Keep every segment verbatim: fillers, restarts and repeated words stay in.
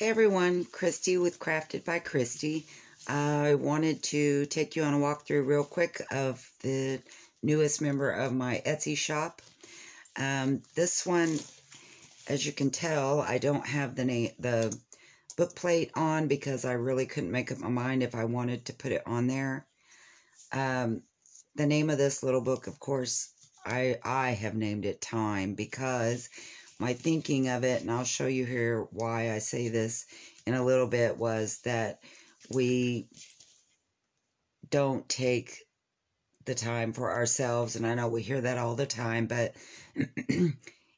Hey everyone, Christy with Crafted by Christy. I wanted to take you on a walkthrough real quick of the newest member of my Etsy shop. Um, this one, as you can tell, I don't have the name, the book plate on because I really couldn't make up my mind if I wanted to put it on there. Um, the name of this little book, of course, I, I have named it Time because my thinking of it, and I'll show you here why I say this in a little bit, was that we don't take the time for ourselves. And I know we hear that all the time, but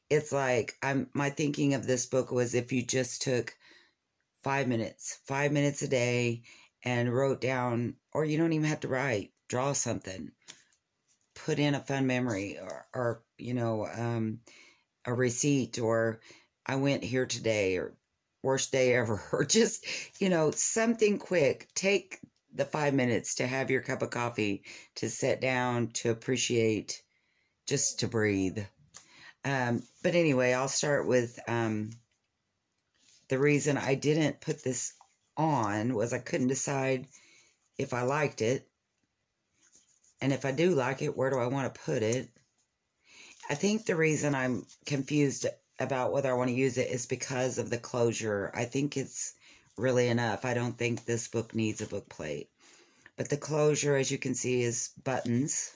it's like I'm, my thinking of this book was if you just took five minutes, five minutes a day and wrote down, or you don't even have to write, draw something, put in a fun memory or, or you know, um, a receipt, or I went here today, or worst day ever, or just, you know, something quick. Take the five minutes to have your cup of coffee, to sit down, to appreciate, just to breathe. Um, but anyway, I'll start with um, the reason I didn't put this on was I couldn't decide if I liked it. And if I do like it, where do I want to put it? I think the reason I'm confused about whether I want to use it is because of the closure. I think it's really enough. I don't think this book needs a book plate. But the closure, as you can see, is buttons.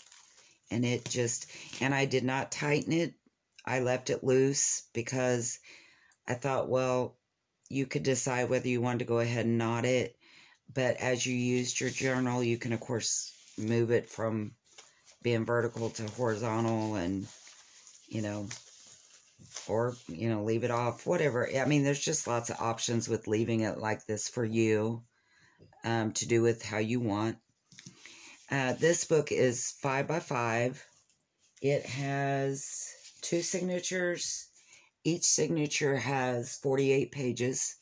And it just, and I did not tighten it. I left it loose because I thought, well, you could decide whether you wanted to go ahead and knot it. But as you used your journal, you can, of course, move it from being vertical to horizontal and, you know, or, you know, leave it off, whatever. I mean, there's just lots of options with leaving it like this for you, um, to do with how you want. Uh, this book is five by five. It has two signatures. Each signature has forty-eight pages.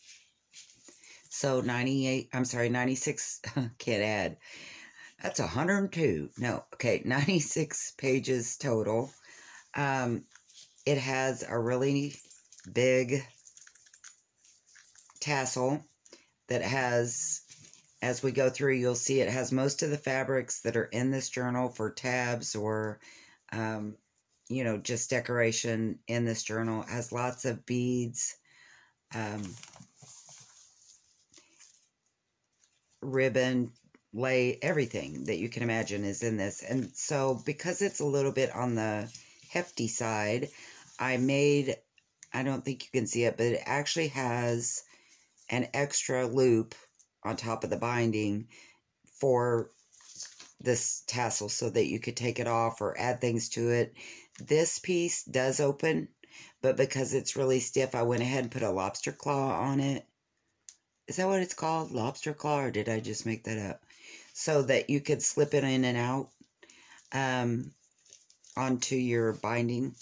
So ninety-eight, I'm sorry, ninety-six, can't add. That's one hundred and two. No, okay, ninety-six pages total. Um, it has a really big tassel that has, as we go through, you'll see it has most of the fabrics that are in this journal for tabs or, um, you know, just decoration in this journal. It has lots of beads, um, ribbon, lay, everything that you can imagine is in this. And so because it's a little bit on the hefty side, I made, I don't think you can see it, but it actually has an extra loop on top of the binding for this tassel so that you could take it off or add things to it. This piece does open, but because it's really stiff, I went ahead and put a lobster claw on it. Is that what it's called? Lobster claw, or did I just make that up? So that you could slip it in and out. Um, onto your binding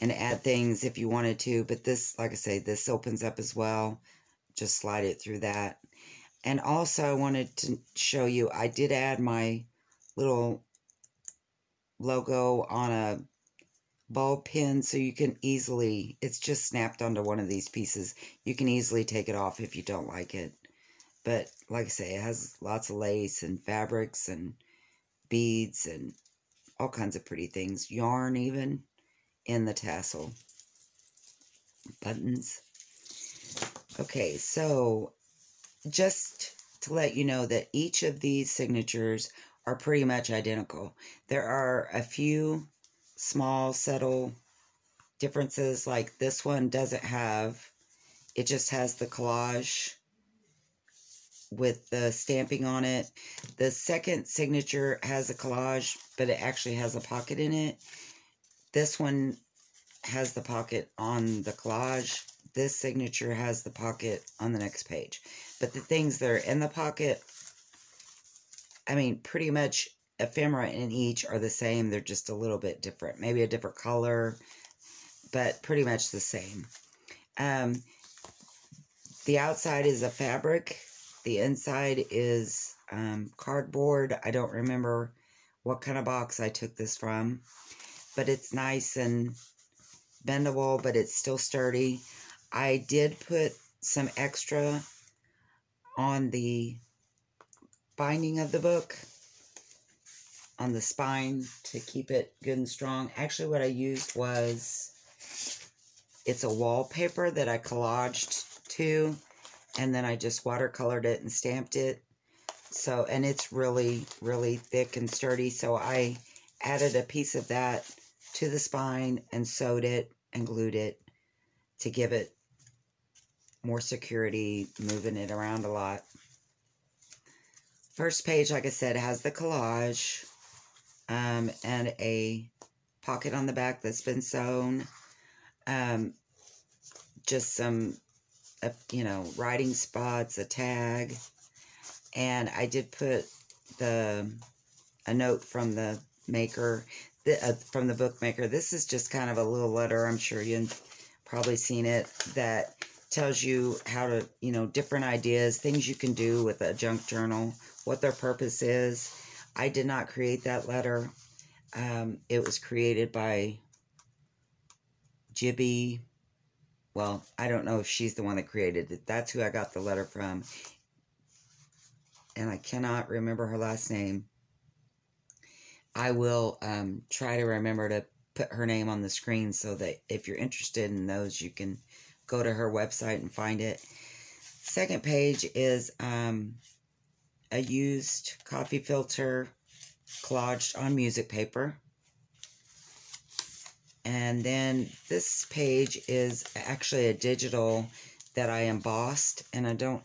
and add things if you wanted to. But this, like I say, this opens up as well. Just slide it through that. And also I wanted to show you, I did add my little logo on a ball pin so you can easily, it's just snapped onto one of these pieces. You can easily take it off if you don't like it. But like I say, it has lots of lace and fabrics and beads and all kinds of pretty things, yarn even, in the tassel, buttons. Okay, so just to let you know that each of these signatures are pretty much identical. There are a few small, subtle differences, like this one doesn't have, it just has the collage with the stamping on it. The second signature has a collage, but it actually has a pocket in it. This one has the pocket on the collage. This signature has the pocket on the next page. But the things that are in the pocket, I mean, pretty much ephemera in each are the same. They're just a little bit different, maybe a different color, but pretty much the same. Um, the outside is a fabric. The inside is um, cardboard. I don't remember what kind of box I took this from, but it's nice and bendable, but it's still sturdy. I did put some extra on the binding of the book, on the spine, to keep it good and strong. Actually, what I used was, it's a wallpaper that I collaged to, and then I just watercolored it and stamped it. So, and it's really, really thick and sturdy. So I added a piece of that to the spine and sewed it and glued it to give it more security, moving it around a lot. First page, like I said, has the collage um, and a pocket on the back that's been sewn. Um, just some, uh, you know, writing spots, a tag. And I did put the a note from the maker, the, uh, from the bookmaker. This is just kind of a little letter. I'm sure you've probably seen it, that tells you how to, you know, different ideas, things you can do with a junk journal, what their purpose is. I did not create that letter. Um, it was created by Gibby. Well, I don't know if she's the one that created it. That's who I got the letter from. And I cannot remember her last name. I will um, try to remember to put her name on the screen so that if you're interested in those, you can go to her website and find it. Second page is um, a used coffee filter collaged on music paper. And then this page is actually a digital that I embossed, and I don't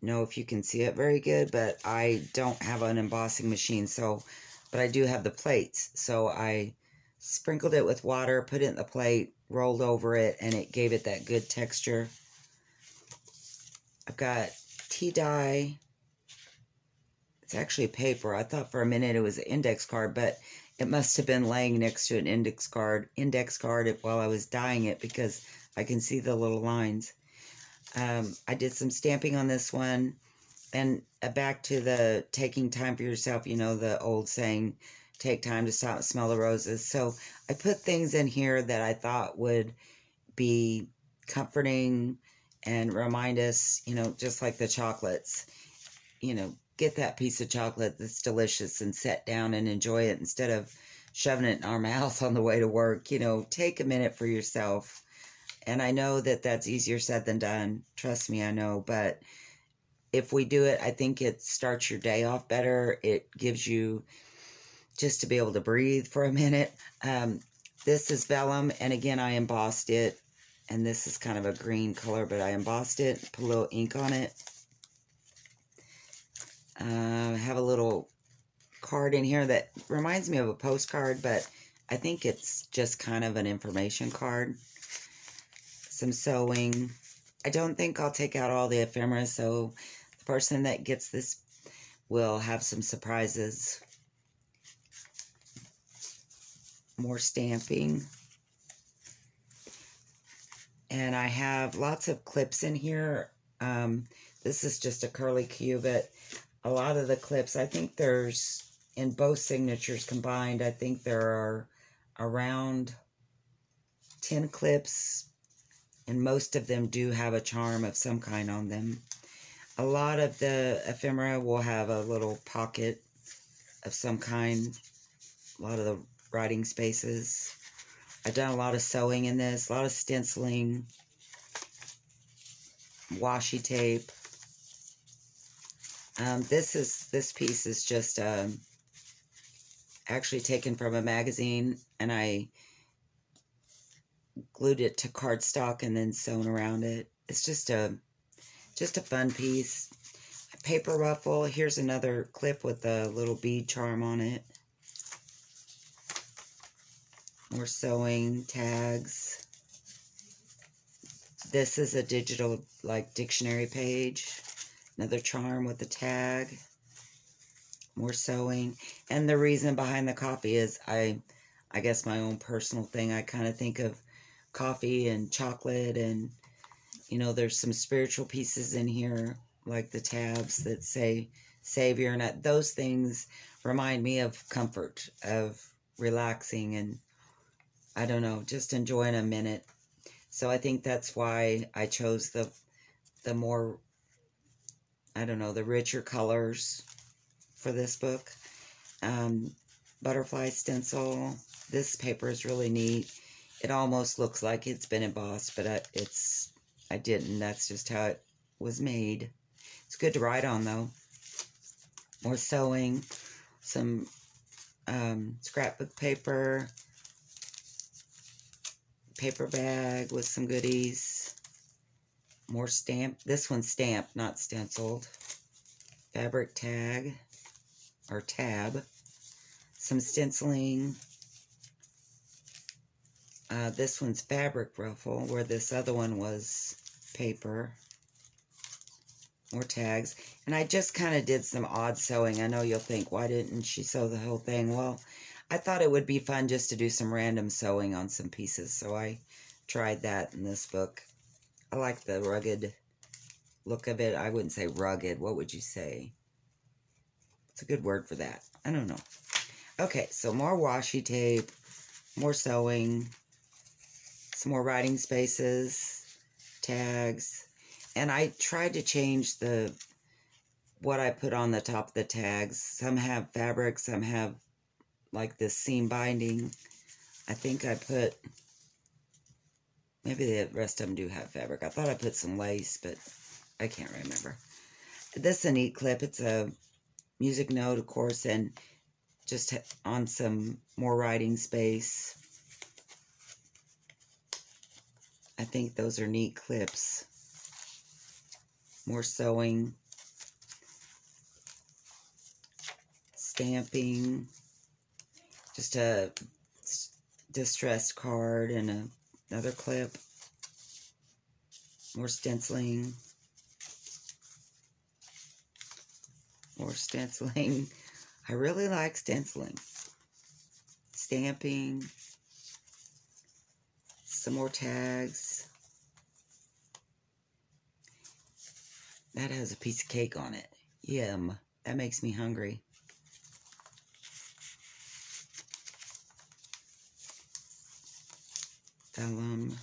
know if you can see it very good, but I don't have an embossing machine, so, but I do have the plates. So I sprinkled it with water, put it in the plate, rolled over it, and it gave it that good texture. I've got tea dye. It's actually paper. I thought for a minute it was an index card, but it must have been laying next to an index card, index card while I was dyeing it, because I can see the little lines. Um, I did some stamping on this one, and uh, back to the taking time for yourself, you know, the old saying, take time to stop and smell the roses. So I put things in here that I thought would be comforting and remind us, you know, just like the chocolates, you know, get that piece of chocolate that's delicious and sit down and enjoy it instead of shoving it in our mouth on the way to work. You know, take a minute for yourself. And I know that that's easier said than done. Trust me, I know. But if we do it, I think it starts your day off better. It gives you just to be able to breathe for a minute. Um, this is vellum. And again, I embossed it. And this is kind of a green color, but I embossed it. Put a little ink on it. Uh, I have a little card in here that reminds me of a postcard, but I think it's just kind of an information card. Some sewing. I don't think I'll take out all the ephemera, so the person that gets this will have some surprises. More stamping. And I have lots of clips in here. Um, this is just a curly Q, but a lot of the clips, I think there's, in both signatures combined, I think there are around ten clips. And most of them do have a charm of some kind on them. A lot of the ephemera will have a little pocket of some kind. A lot of the writing spaces. I've done a lot of sewing in this. A lot of stenciling. Washi tape. Um, this is this piece is just um, actually taken from a magazine. And I glued it to cardstock and then sewn around it. It's just a just a fun piece. A paper ruffle. Here's another clip with a little bead charm on it. More sewing tags. This is a digital like dictionary page. Another charm with a tag. More sewing. And the reason behind the coffee is I I guess my own personal thing. I kind of think of coffee and chocolate, and you know, there's some spiritual pieces in here, like the tabs that say Savior, and that, those things remind me of comfort, of relaxing, and I don't know, just enjoying a minute. So I think that's why I chose the the more, I don't know, the richer colors for this book. Um, butterfly stencil. This paper is really neat. It almost looks like it's been embossed, but I, it's, I didn't. That's just how it was made. It's good to write on, though. More sewing, some um, scrapbook paper, paper bag with some goodies, more stamp. This one's stamped, not stenciled. Fabric tag, or tab, some stenciling. Uh, this one's fabric ruffle, where this other one was paper. More tags. And I just kind of did some odd sewing. I know you'll think, why didn't she sew the whole thing? Well, I thought it would be fun just to do some random sewing on some pieces, so I tried that in this book. I like the rugged look of it. I wouldn't say rugged. What would you say? It's a good word for that. I don't know. Okay, so more washi tape, more sewing, some more writing spaces, tags. And I tried to change the what I put on the top of the tags. Some have fabric, some have like this seam binding. I think I put, maybe the rest of them do have fabric. I thought I put some lace, but I can't remember. This is a neat clip. It's a music note, of course, and just on some more writing space. I think those are neat clips. More sewing, stamping, just a distressed card and a, another clip, more stenciling, more stenciling. I really like stenciling, stamping, some more tags. That has a piece of cake on it. Yum. That makes me hungry. Vellum.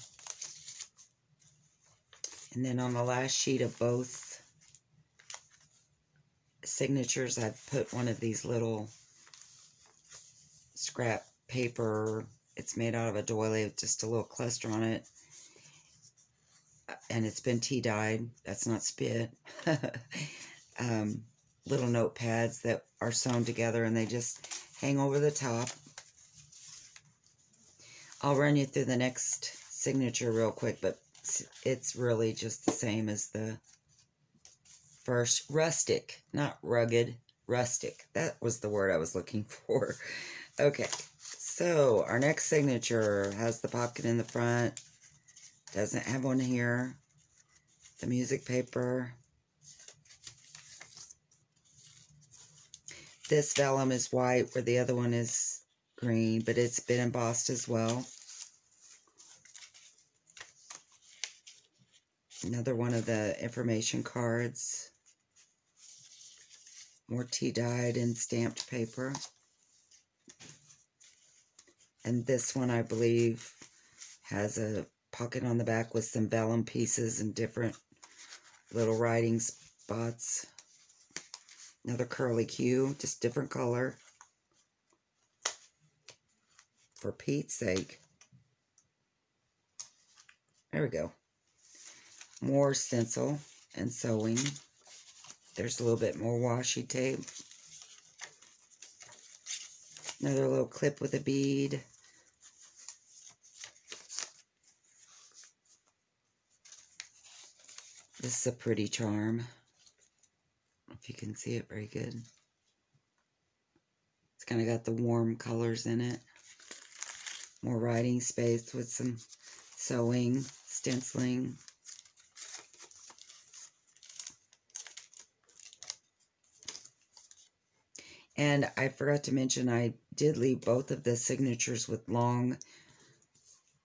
And then on the last sheet of both signatures, I've put one of these little scrap paper. It's made out of a doily with just a little cluster on it. And it's been tea dyed. That's not spit. um, little notepads that are sewn together, and they just hang over the top. I'll run you through the next signature real quick, but it's really just the same as the first. Rustic, not rugged. Rustic. That was the word I was looking for. Okay, so our next signature has the pocket in the front. Doesn't have one here. The music paper. This vellum is white where the other one is green, but it's been embossed as well. Another one of the information cards. More tea dyed and stamped paper. And this one, I believe, has a pocket on the back with some vellum pieces and different little writing spots. Another curly Q, just different color. For Pete's sake. There we go. More stencil and sewing. There's a little bit more washi tape. Another little clip with a bead. This is a pretty charm, if you can see it very good. It's kind of got the warm colors in it. More writing space with some sewing, stenciling. And I forgot to mention, I did leave both of the signatures with long,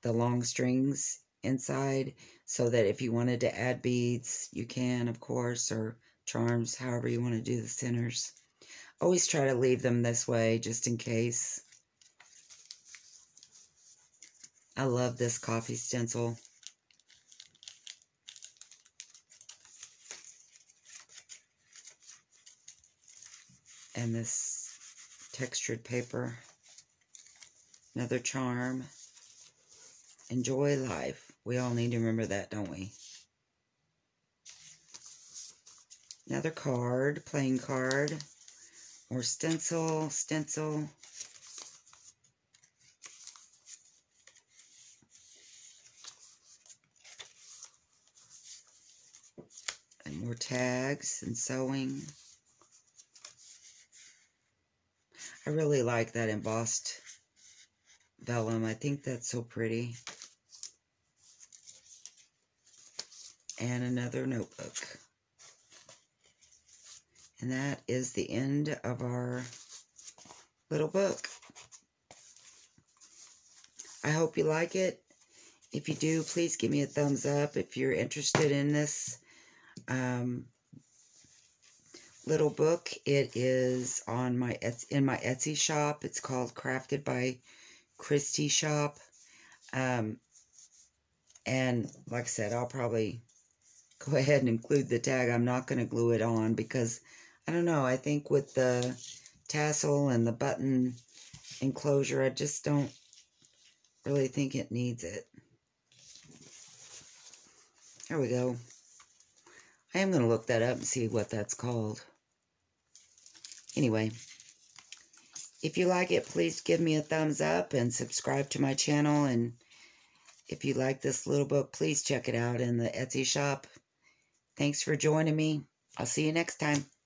the long strings inside, so that if you wanted to add beads, you can, of course, or charms, however you want to do the centers. Always try to leave them this way, just in case. I love this coffee stencil. and this textured paper. Another charm. Enjoy life. We all need to remember that, don't we? Another card, playing card, or stencil, stencil. And more tags and sewing. I really like that embossed vellum. I think that's so pretty. And another notebook. And that is the end of our little book. I hope you like it. If you do, please give me a thumbs up. If you're interested in this um, little book, it is on my in my Etsy shop. It's called Crafted by Christy shop. Um, and like I said, I'll probably go ahead and include the tag. I'm not going to glue it on because I don't know. I think with the tassel and the button enclosure, I just don't really think it needs it. There we go. I am going to look that up and see what that's called. Anyway, if you like it, please give me a thumbs up and subscribe to my channel. And if you like this little book, please check it out in the Etsy shop. Thanks for joining me. I'll see you next time.